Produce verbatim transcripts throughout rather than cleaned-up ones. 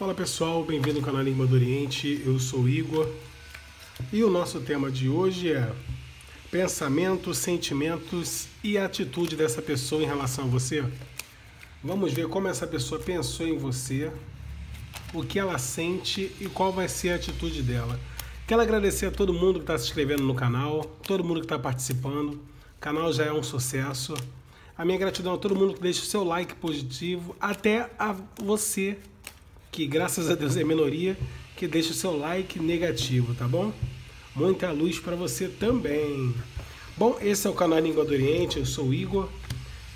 Fala pessoal, bem-vindo ao canal Língua do Oriente, eu sou Igor e o nosso tema de hoje é pensamentos, sentimentos e atitude dessa pessoa em relação a você. Vamos ver como essa pessoa pensou em você, o que ela sente e qual vai ser a atitude dela. Quero agradecer a todo mundo que está se inscrevendo no canal, todo mundo que está participando, o canal já é um sucesso. A minha gratidão a todo mundo que deixa o seu like positivo, até a você que, graças a Deus, é minoria, que deixa o seu like negativo, tá bom? Muita luz para você também. Bom, esse é o canal Língua do Oriente, eu sou o Igor.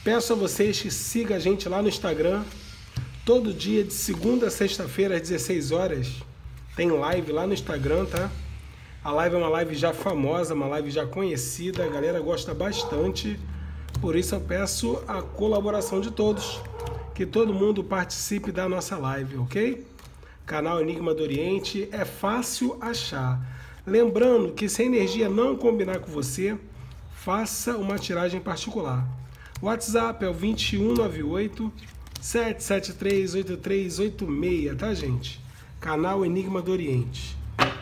Peço a vocês que sigam a gente lá no Instagram. Todo dia, de segunda a sexta-feira, às dezesseis horas, tem live lá no Instagram, tá? A live é uma live já famosa, uma live já conhecida, a galera gosta bastante. Por isso eu peço a colaboração de todos, que todo mundo participe da nossa live, ok? Canal Enigma do Oriente é fácil achar. Lembrando que se a energia não combinar com você, faça uma tiragem particular. O WhatsApp é o dois um nove oito, sete sete três, oito três oito seis, tá, gente? Canal Enigma do Oriente.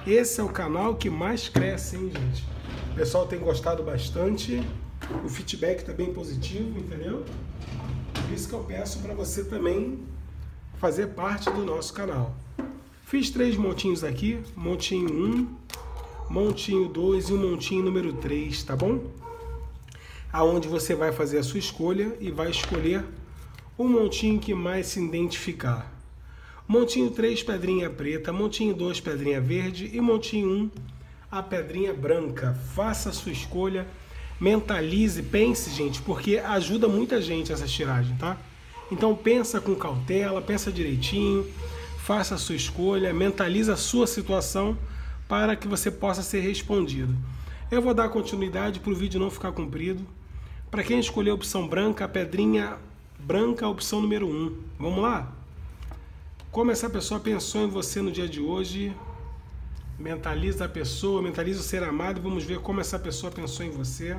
Esse é o canal que mais cresce, hein, gente? O pessoal tem gostado bastante, o feedback está bem positivo, entendeu? Por isso que eu peço para você também fazer parte do nosso canal. Fiz três montinhos aqui, montinho um, montinho dois e o montinho número três, tá bom? Aonde você vai fazer a sua escolha e vai escolher o montinho que mais se identificar. Montinho três, pedrinha preta, montinho dois, pedrinha verde e montinho um, a pedrinha branca. Faça a sua escolha. Mentalize, pense, gente, porque ajuda muita gente essa tiragem, tá? Então pensa com cautela, pensa direitinho, faça a sua escolha, mentaliza a sua situação para que você possa ser respondido. Eu vou dar continuidade para o vídeo não ficar comprido. Para quem escolheu a opção branca, a pedrinha branca é a opção número um. Vamos lá? Como essa pessoa pensou em você no dia de hoje? Mentaliza a pessoa, mentaliza o ser amado. Vamos ver como essa pessoa pensou em você,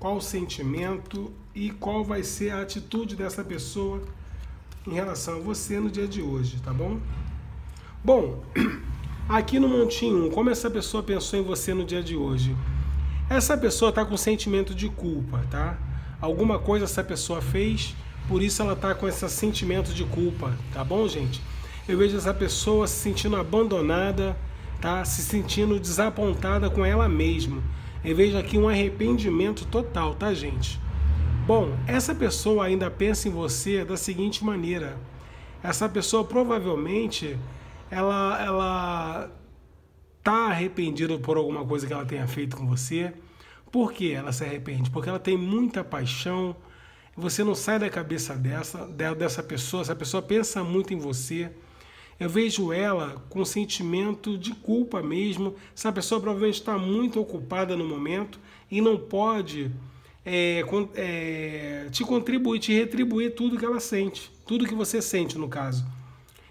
qual o sentimento e qual vai ser a atitude dessa pessoa em relação a você no dia de hoje, tá bom? Bom, aqui no montinho um, como essa pessoa pensou em você no dia de hoje? Essa pessoa está com sentimento de culpa, tá? Alguma coisa essa pessoa fez, por isso ela está com esse sentimento de culpa, tá bom, gente? Eu vejo essa pessoa se sentindo abandonada, tá? Se sentindo desapontada com ela mesma. Eu vejo aqui um arrependimento total, tá, gente? Bom, essa pessoa ainda pensa em você da seguinte maneira. Essa pessoa provavelmente, ela, ela tá arrependida por alguma coisa que ela tenha feito com você. Por que ela se arrepende? Porque ela tem muita paixão. Você não sai da cabeça dessa, dessa pessoa. Essa pessoa pensa muito em você. Eu vejo ela com sentimento de culpa mesmo. Essa pessoa provavelmente está muito ocupada no momento e não pode é, é, te contribuir, te retribuir tudo que ela sente, tudo que você sente no caso.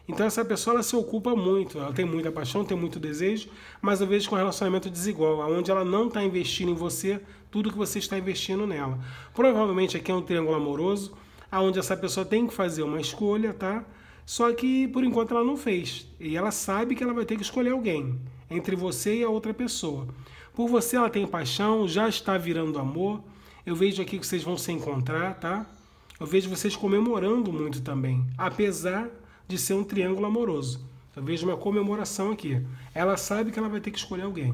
Então essa pessoa ela se ocupa muito, ela tem muita paixão, tem muito desejo, mas eu vejo com um relacionamento desigual, onde ela não está investindo em você tudo que você está investindo nela. Provavelmente aqui é um triângulo amoroso, onde essa pessoa tem que fazer uma escolha, tá? Só que, por enquanto, ela não fez. E ela sabe que ela vai ter que escolher alguém, entre você e a outra pessoa. Por você, ela tem paixão, já está virando amor. Eu vejo aqui que vocês vão se encontrar, tá? Eu vejo vocês comemorando muito também, apesar de ser um triângulo amoroso. Eu vejo uma comemoração aqui. Ela sabe que ela vai ter que escolher alguém.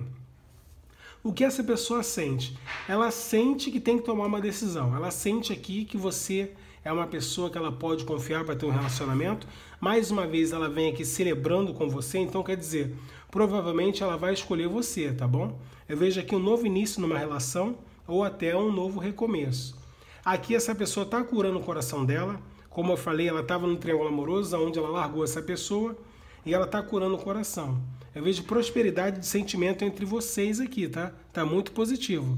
O que essa pessoa sente? Ela sente que tem que tomar uma decisão. Ela sente aqui que você é uma pessoa que ela pode confiar para ter um relacionamento. Mais uma vez, ela vem aqui celebrando com você. Então, quer dizer, provavelmente ela vai escolher você, tá bom? Eu vejo aqui um novo início numa relação ou até um novo recomeço. Aqui, essa pessoa está curando o coração dela. Como eu falei, ela estava no triângulo amoroso, onde ela largou essa pessoa. E ela está curando o coração. Eu vejo prosperidade de sentimento entre vocês aqui, tá? Tá muito positivo.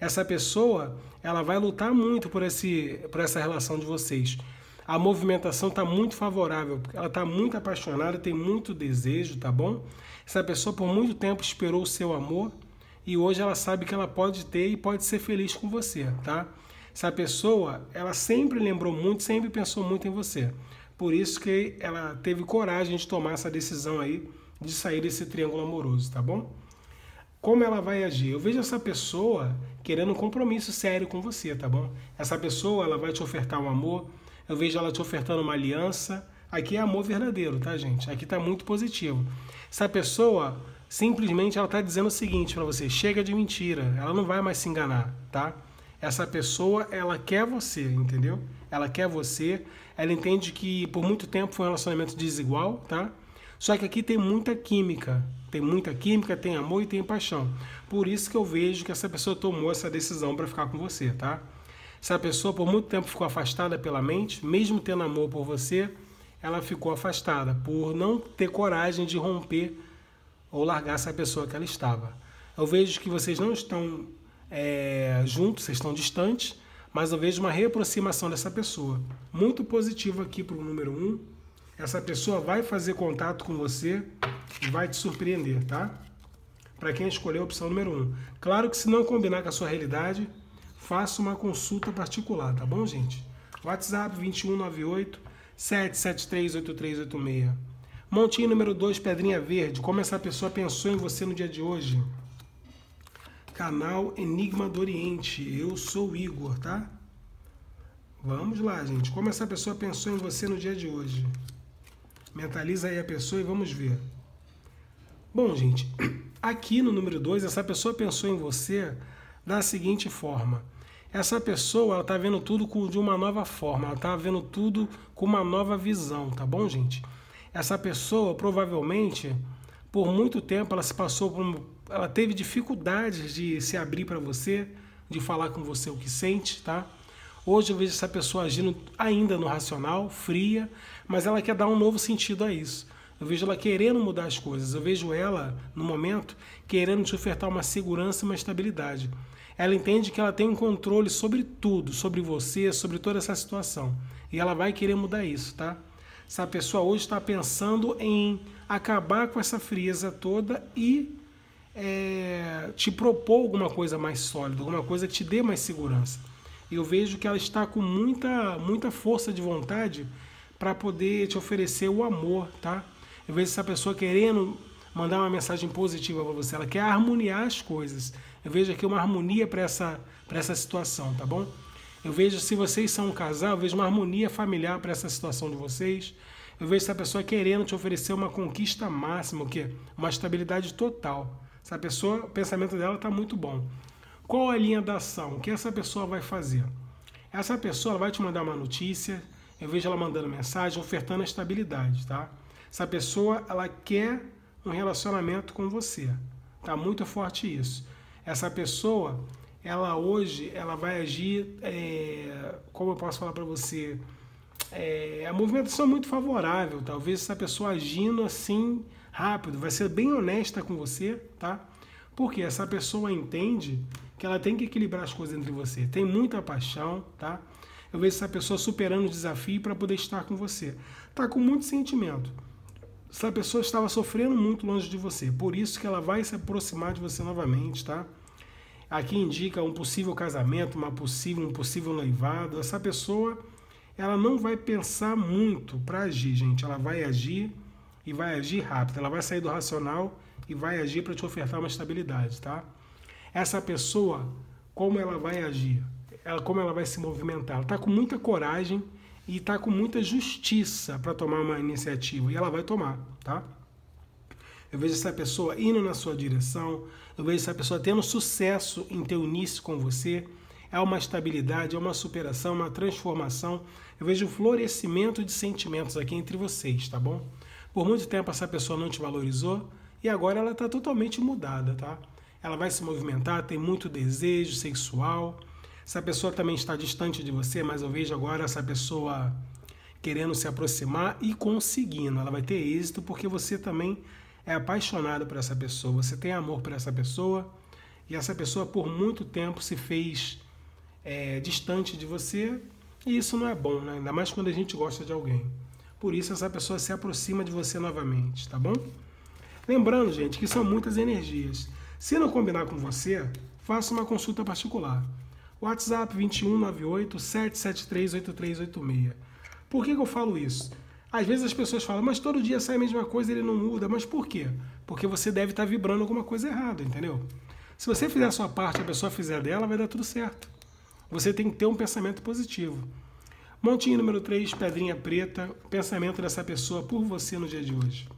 Essa pessoa, ela vai lutar muito por, esse, por essa relação de vocês. A movimentação está muito favorável, ela está muito apaixonada, tem muito desejo, tá bom? Essa pessoa por muito tempo esperou o seu amor e hoje ela sabe que ela pode ter e pode ser feliz com você, tá? Essa pessoa, ela sempre lembrou muito, sempre pensou muito em você. Por isso que ela teve coragem de tomar essa decisão aí, de sair desse triângulo amoroso, tá bom? Como ela vai agir? Eu vejo essa pessoa querendo um compromisso sério com você, tá bom? Essa pessoa, ela vai te ofertar um amor, eu vejo ela te ofertando uma aliança. Aqui é amor verdadeiro, tá, gente? Aqui tá muito positivo. Essa pessoa, simplesmente, ela tá dizendo o seguinte para você: chega de mentira, ela não vai mais se enganar, tá? Essa pessoa, ela quer você, entendeu? Ela quer você, ela entende que por muito tempo foi um relacionamento desigual, tá? Só que aqui tem muita química, tem muita química, tem amor e tem paixão. Por isso que eu vejo que essa pessoa tomou essa decisão para ficar com você, tá? Essa pessoa por muito tempo ficou afastada pela mente, mesmo tendo amor por você, ela ficou afastada por não ter coragem de romper ou largar essa pessoa que ela estava. Eu vejo que vocês não estão é, juntos, vocês estão distantes, mas eu vejo uma reaproximação dessa pessoa. Muito positivo aqui para o número um. Essa pessoa vai fazer contato com você e vai te surpreender, tá? Para quem escolheu a opção número um. Claro que se não combinar com a sua realidade, faça uma consulta particular, tá bom, gente? WhatsApp dois um nove oito, sete sete três, oito três oito seis. Montinho número dois, Pedrinha Verde. Como essa pessoa pensou em você no dia de hoje? Canal Enigma do Oriente. Eu sou o Igor, tá? Vamos lá, gente. Como essa pessoa pensou em você no dia de hoje? Mentaliza aí a pessoa e vamos ver. Bom, gente, aqui no número dois, essa pessoa pensou em você da seguinte forma. Essa pessoa, ela tá vendo tudo de uma nova forma, ela tá vendo tudo com uma nova visão, tá bom, gente? Essa pessoa, provavelmente, por muito tempo, ela se passou por, ela teve dificuldades de se abrir para você, de falar com você o que sente, tá? Hoje eu vejo essa pessoa agindo ainda no racional, fria, mas ela quer dar um novo sentido a isso. Eu vejo ela querendo mudar as coisas. Eu vejo ela, no momento, querendo te ofertar uma segurança e uma estabilidade. Ela entende que ela tem um controle sobre tudo, sobre você, sobre toda essa situação. E ela vai querer mudar isso, tá? Essa pessoa hoje está pensando em acabar com essa frieza toda e é, te propor alguma coisa mais sólida, alguma coisa que te dê mais segurança. Eu vejo que ela está com muita, muita força de vontade para poder te oferecer o amor, tá? Eu vejo essa pessoa querendo mandar uma mensagem positiva para você. Ela quer harmoniar as coisas. Eu vejo aqui uma harmonia para essa, para essa situação, tá bom? Eu vejo, se vocês são um casal, eu vejo uma harmonia familiar para essa situação de vocês. Eu vejo essa pessoa querendo te oferecer uma conquista máxima, o quê? Uma estabilidade total. Essa pessoa, o pensamento dela está muito bom. Qual a linha da ação? O que essa pessoa vai fazer? Essa pessoa vai te mandar uma notícia, eu vejo ela mandando mensagem, ofertando a estabilidade, tá? Essa pessoa, ela quer um relacionamento com você. Tá muito forte isso. Essa pessoa, ela hoje, ela vai agir, é, como eu posso falar para você, é a movimentação muito favorável, talvez essa pessoa agindo assim rápido, vai ser bem honesta com você, tá? Porque essa pessoa entende que ela tem que equilibrar as coisas entre você. Tem muita paixão, tá? Eu vejo essa pessoa superando o desafio para poder estar com você. Tá com muito sentimento. Essa pessoa estava sofrendo muito longe de você. Por isso que ela vai se aproximar de você novamente, tá? Aqui indica um possível casamento, uma possível, um possível noivado. Essa pessoa, ela não vai pensar muito para agir, gente. Ela vai agir e vai agir rápido. Ela vai sair do racional e vai agir para te ofertar uma estabilidade, tá? Essa pessoa, como ela vai agir? Ela, como ela vai se movimentar? Ela está com muita coragem e está com muita justiça para tomar uma iniciativa. E ela vai tomar, tá? Eu vejo essa pessoa indo na sua direção. Eu vejo essa pessoa tendo sucesso em ter o início com você. É uma estabilidade, é uma superação, uma transformação. Eu vejo um florescimento de sentimentos aqui entre vocês, tá bom? Por muito tempo essa pessoa não te valorizou e agora ela está totalmente mudada, tá? Ela vai se movimentar, tem muito desejo sexual. Essa pessoa também está distante de você, mas eu vejo agora essa pessoa querendo se aproximar e conseguindo. Ela vai ter êxito porque você também é apaixonado por essa pessoa, você tem amor por essa pessoa e essa pessoa por muito tempo se fez é, distante de você e isso não é bom, né? Ainda mais quando a gente gosta de alguém. Por isso essa pessoa se aproxima de você novamente, tá bom? Lembrando, gente, que são muitas energias. Se não combinar com você, faça uma consulta particular. WhatsApp dois um nove oito, sete sete três, oito três oito seis. Por que que eu falo isso? Às vezes as pessoas falam, mas todo dia sai a mesma coisa, ele não muda. Mas por quê? Porque você deve estar vibrando alguma coisa errada, entendeu? Se você fizer a sua parte, a pessoa fizer dela, vai dar tudo certo. Você tem que ter um pensamento positivo. Montinho número três, pedrinha preta, pensamento dessa pessoa por você no dia de hoje.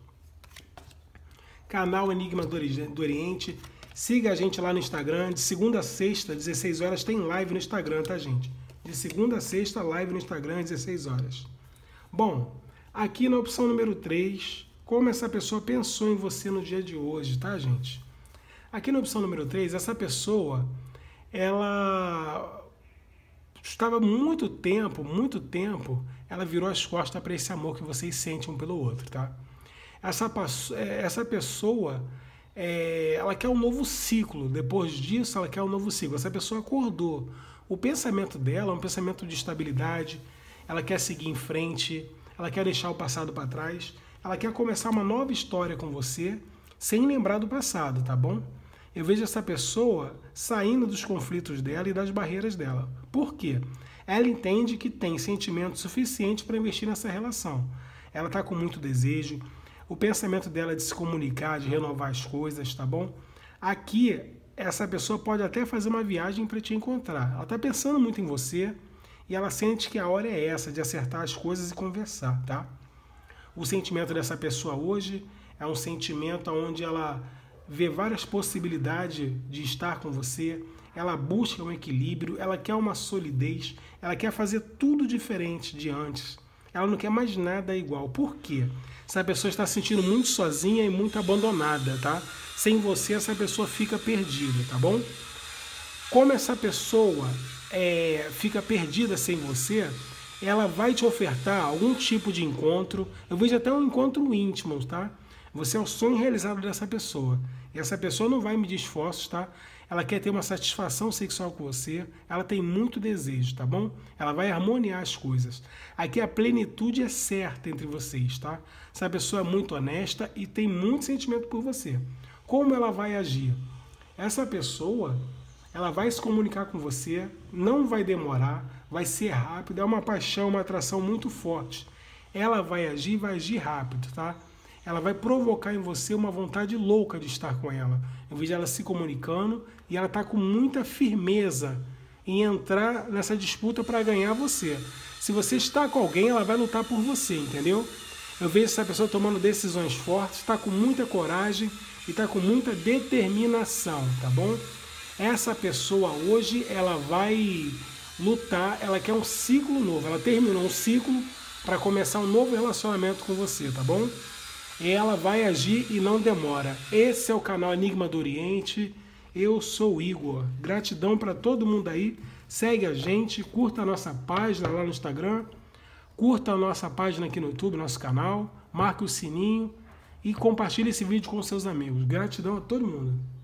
Canal Enigma do Oriente. Siga a gente lá no Instagram. De segunda a sexta, dezesseis horas, tem live no Instagram, tá, gente? De segunda a sexta, live no Instagram, dezesseis horas. Bom, aqui na opção número três, como essa pessoa pensou em você no dia de hoje, tá, gente? Aqui na opção número três, essa pessoa, ela estava muito tempo, muito tempo, ela virou as costas para esse amor que vocês sentem um pelo outro, tá? Essa, essa pessoa, é, ela quer um novo ciclo, depois disso ela quer um novo ciclo, essa pessoa acordou. O pensamento dela é um pensamento de estabilidade, ela quer seguir em frente, ela quer deixar o passado para trás, ela quer começar uma nova história com você, sem lembrar do passado, tá bom? Eu vejo essa pessoa saindo dos conflitos dela e das barreiras dela. Por quê? Ela entende que tem sentimento suficiente para investir nessa relação. Ela está com muito desejo, o pensamento dela é de se comunicar, de renovar as coisas, tá bom? Aqui, essa pessoa pode até fazer uma viagem para te encontrar. Ela está pensando muito em você, e ela sente que a hora é essa de acertar as coisas e conversar, tá? O sentimento dessa pessoa hoje é um sentimento onde ela vê várias possibilidades de estar com você, ela busca um equilíbrio, ela quer uma solidez, ela quer fazer tudo diferente de antes. Ela não quer mais nada igual. Por quê? Essa pessoa está se sentindo muito sozinha e muito abandonada, tá? Sem você, essa pessoa fica perdida, tá bom? Como essa pessoa É, fica perdida sem você, ela vai te ofertar algum tipo de encontro. Eu vejo até um encontro íntimo, tá? Você é o sonho realizado dessa pessoa. E essa pessoa não vai medir esforços, tá? Ela quer ter uma satisfação sexual com você, ela tem muito desejo, tá bom? Ela vai harmoniar as coisas. Aqui a plenitude é certa entre vocês, tá? Essa pessoa é muito honesta e tem muito sentimento por você. Como ela vai agir? Essa pessoa, ela vai se comunicar com você, não vai demorar, vai ser rápido, é uma paixão, uma atração muito forte. Ela vai agir, vai agir rápido, tá? Ela vai provocar em você uma vontade louca de estar com ela. Eu vejo ela se comunicando e ela tá com muita firmeza em entrar nessa disputa para ganhar você. Se você está com alguém, ela vai lutar por você, entendeu? Eu vejo essa pessoa tomando decisões fortes, está com muita coragem e está com muita determinação, tá bom? Essa pessoa hoje, ela vai lutar, ela quer um ciclo novo, ela terminou um ciclo para começar um novo relacionamento com você, tá bom? Ela vai agir e não demora. Esse é o canal Enigma do Oriente, eu sou o Igor. Gratidão para todo mundo aí, segue a gente, curta a nossa página lá no Instagram, curta a nossa página aqui no YouTube, nosso canal, marque o sininho e compartilhe esse vídeo com seus amigos. Gratidão a todo mundo.